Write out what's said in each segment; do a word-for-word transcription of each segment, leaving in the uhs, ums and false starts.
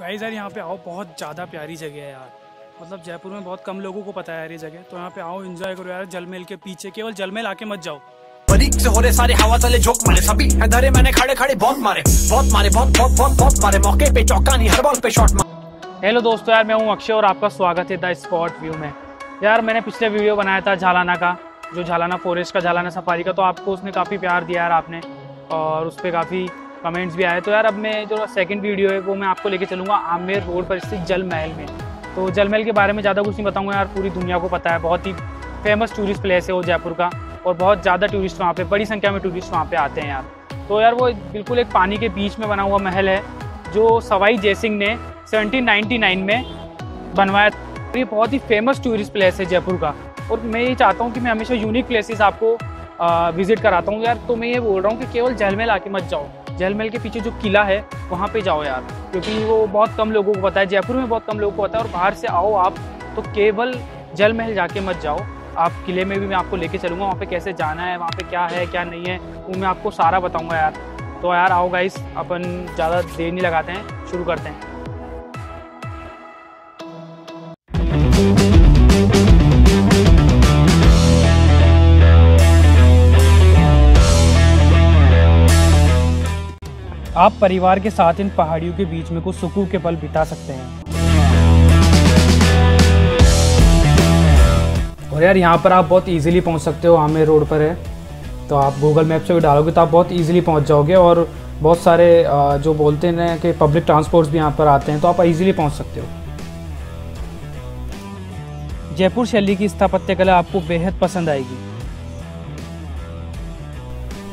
Guys यार यहाँ पे आओ, बहुत ज़्यादा प्यारी जगह है यार। मतलब जयपुर में बहुत कम लोगों को पता है यार ये जगह, तो यहाँ पे आओ एंजॉय करो यार। जलमहल के पीछे, केवल जलमहल आके मत जाओ। बरीक से हो रहे सारे हवा चले झोंक मारे, सभी अंधेरे मैंने खड़े खड़े बहुत मारे बहुत मारे बहुत बहुत बहुत बहुत मारे, मौके पे चौका नहीं हर बॉल पे शॉट मारे। हेलो दोस्तों यार, मैं हूँ अक्षय और आपका स्वागत है द स्पॉट व्यू में। यार मैंने पिछले वीडियो बनाया था झालाना का, जो झालाना फॉरेस्ट का, झालाना सफारी का, तो आपको उसने काफ़ी प्यार दिया यार आपने, और उस पर काफ़ी कमेंट्स भी आए। तो यार अब मैं जो सेकंड वीडियो है वो मैं आपको लेके चलूँगा आमेर रोड पर स्थित जलमहल में। तो जलमहल के बारे में ज़्यादा कुछ नहीं बताऊँगा यार, पूरी दुनिया को पता है, बहुत ही फेमस टूरिस्ट प्लेस है वो जयपुर का, और बहुत ज़्यादा टूरिस्ट वहाँ पे, बड़ी संख्या में टूरिस्ट वहाँ पर आते हैं यार। तो यार वो बिल्कुल एक पानी के बीच में बना हुआ महल है, जो सवाई जयसिंह ने सेवनटीन नाइन्टी नाइन में बनवाया। ये बहुत ही फेमस टूरिस्ट प्लेस है जयपुर का, और मैं ये चाहता हूँ कि मैं हमेशा यूनिक प्लेसेस आपको आ, विजिट कराता हूँ यार। तो मैं ये बोल रहा हूँ कि केवल जलमहल आके मत जाओ, जलमहल के पीछे जो किला है वहाँ पे जाओ यार, क्योंकि वो बहुत कम लोगों को पता है, जयपुर में बहुत कम लोगों को पता है। और बाहर से आओ आप तो केवल जलमहल जाके मत जाओ, आप किले में भी मैं आपको लेके चलूँगा, वहाँ पे कैसे जाना है, वहाँ पे क्या है क्या नहीं है, वो मैं आपको सारा बताऊँगा यार। तो यार आओ गाइस, अपन ज़्यादा देर नहीं लगाते हैं, शुरू करते हैं। आप परिवार के साथ इन पहाड़ियों के बीच में कुछ सुकून के पल बिता सकते हैं। और यार यहाँ पर आप बहुत इजीली पहुँच सकते हो, आमेर रोड पर है, तो आप गूगल मैप से भी डालोगे तो आप बहुत इजीली पहुँच जाओगे। और बहुत सारे जो बोलते हैं कि पब्लिक ट्रांसपोर्ट्स भी यहाँ पर आते हैं, तो आप इजीली पहुँच सकते हो। जयपुर शैली की स्थापत्य कला आपको बेहद पसंद आएगी।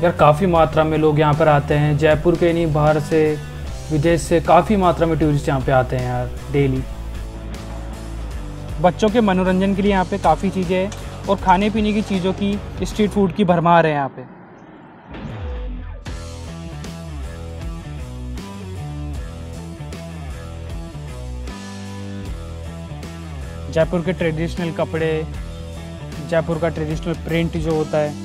यार काफ़ी मात्रा में लोग यहाँ पर आते हैं, जयपुर के नहीं बाहर से, विदेश से काफ़ी मात्रा में टूरिस्ट यहाँ पे आते हैं यार डेली। बच्चों के मनोरंजन के लिए यहाँ पे काफ़ी चीज़ें हैं, और खाने पीने की चीज़ों की, स्ट्रीट फूड की भरमार है यहाँ पे। जयपुर के ट्रेडिशनल कपड़े, जयपुर का ट्रेडिशनल प्रिंट जो होता है,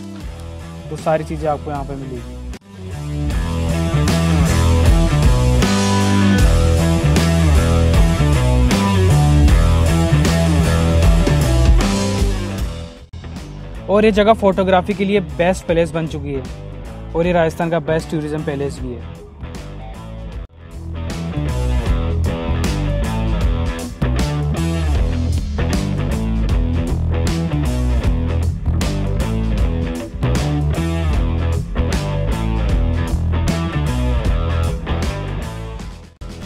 तो सारी चीज़ें आपको यहाँ पे मिलेगी। और ये जगह फोटोग्राफी के लिए बेस्ट पैलेस बन चुकी है, और ये राजस्थान का बेस्ट टूरिज्म पैलेस भी है।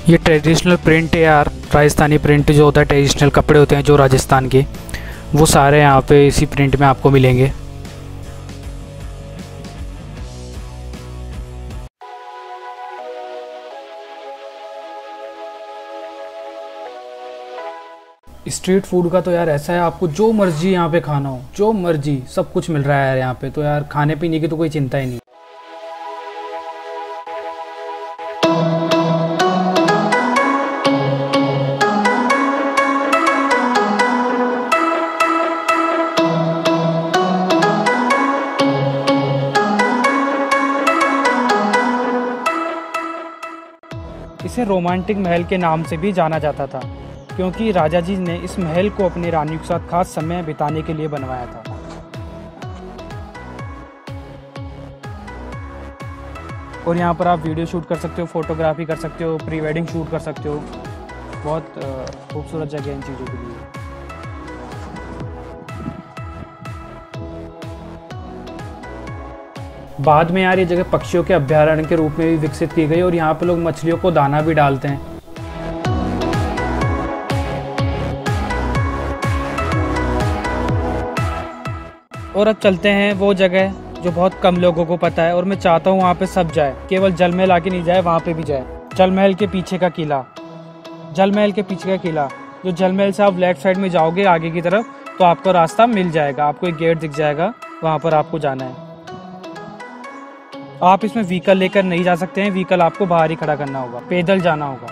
ये ट्रेडिशनल प्रिंट है यार, राजस्थानी प्रिंट जो होता है, ट्रेडिशनल कपड़े होते हैं जो राजस्थान के, वो सारे यहाँ पे इसी प्रिंट में आपको मिलेंगे। स्ट्रीट फूड का तो यार ऐसा है, आपको जो मर्जी यहाँ पे खाना हो, जो मर्जी सब कुछ मिल रहा है यार यहाँ पे, तो यार खाने पीने की तो कोई चिंता ही नहीं। इसे रोमांटिक महल के नाम से भी जाना जाता था, क्योंकि राजा जी ने इस महल को अपनी रानी के साथ खास समय बिताने के लिए बनवाया था। और यहाँ पर आप वीडियो शूट कर सकते हो, फोटोग्राफी कर सकते हो, प्री वेडिंग शूट कर सकते हो। बहुत खूबसूरत जगह है इन चीज़ों के लिए। बाद में यार ये जगह पक्षियों के अभ्यारण्य के रूप में भी विकसित की गई, और यहाँ पे लोग मछलियों को दाना भी डालते हैं। और अब चलते हैं वो जगह जो बहुत कम लोगों को पता है, और मैं चाहता हूँ वहाँ पे सब जाए, केवल जलमहल आके नहीं जाए, वहाँ पे भी जाए। जलमहल के पीछे का किला, जलमहल के पीछे का किला, जो जलमहल से आप लेफ्ट साइड में जाओगे आगे की तरफ, तो आपको रास्ता मिल जाएगा, आपको एक गेट दिख जाएगा, वहाँ पर आपको जाना है। आप इसमें व्हीकल लेकर नहीं जा सकते हैं, व्हीकल आपको बाहर ही खड़ा करना होगा, पैदल जाना होगा।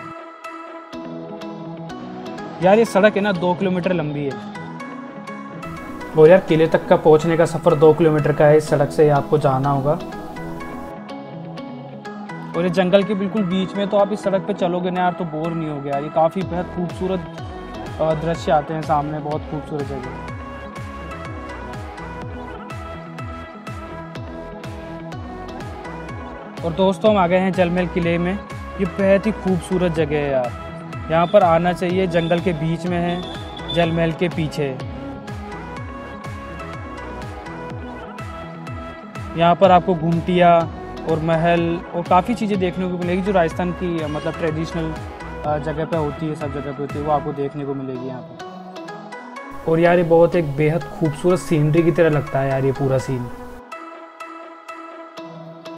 यार ये सड़क है ना दो किलोमीटर लंबी है, और यार किले तक का पहुंचने का सफ़र दो किलोमीटर का है, इस सड़क से आपको जाना होगा। और ये जंगल के बिल्कुल बीच में, तो आप इस सड़क पे चलोगे ना यार तो बोर नहीं होगे यार। ये काफ़ी बेहद खूबसूरत दृश्य आते हैं सामने, बहुत खूबसूरत जगह। और दोस्तों हम आ गए हैं जलमहल किले में। ये बेहद ही खूबसूरत जगह है यार, यहाँ पर आना चाहिए। जंगल के बीच में है, जलमहल के पीछे। यहाँ पर आपको घूमटिया और महल और काफ़ी चीज़ें देखने को मिलेगी जो राजस्थान की मतलब ट्रेडिशनल जगह पे होती है, सब जगह पे होती है, वो आपको देखने को मिलेगी यहाँ पर। और यार ये बहुत एक बेहद खूबसूरत सीनरी की तरह लगता है यार ये पूरा सीन।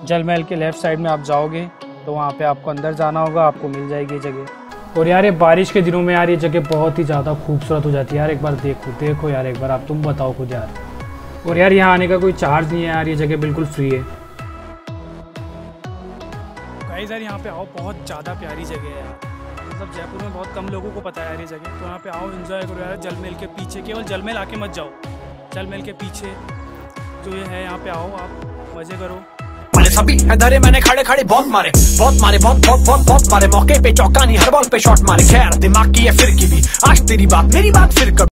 जलमहल के लेफ़्ट साइड में आप जाओगे तो वहाँ पे आपको अंदर जाना होगा, आपको मिल जाएगी जगह। और यार ये बारिश के दिनों में यार ये जगह बहुत ही ज़्यादा खूबसूरत हो जाती है यार। एक बार देखो देखो यार, एक बार आप तुम बताओ खुद यार। और यार यहाँ आने का कोई चार्ज नहीं है यार, ये जगह बिल्कुल फ्री है। गाइस यार यहाँ पे आओ, बहुत ज़्यादा प्यारी जगह है यार। मतलब जयपुर में बहुत कम लोगों को पता है यार ये जगह, तो यहाँ पे आओ, एंजॉय करो यार। जलमहल के पीछे, केवल जलमहल आके मत जाओ, जलमहल के पीछे जो ये है यहाँ पे आओ आप, मजे करो। सभी धरे मैंने खड़े खड़े बहुत मारे बहुत मारे बहुत बहुत बहुत बहुत मारे, मौके पे चौकानी हर बॉल पे शॉट मारे। खैर दिमाग की है फिर की भी आज तेरी बात मेरी बात फिर कर।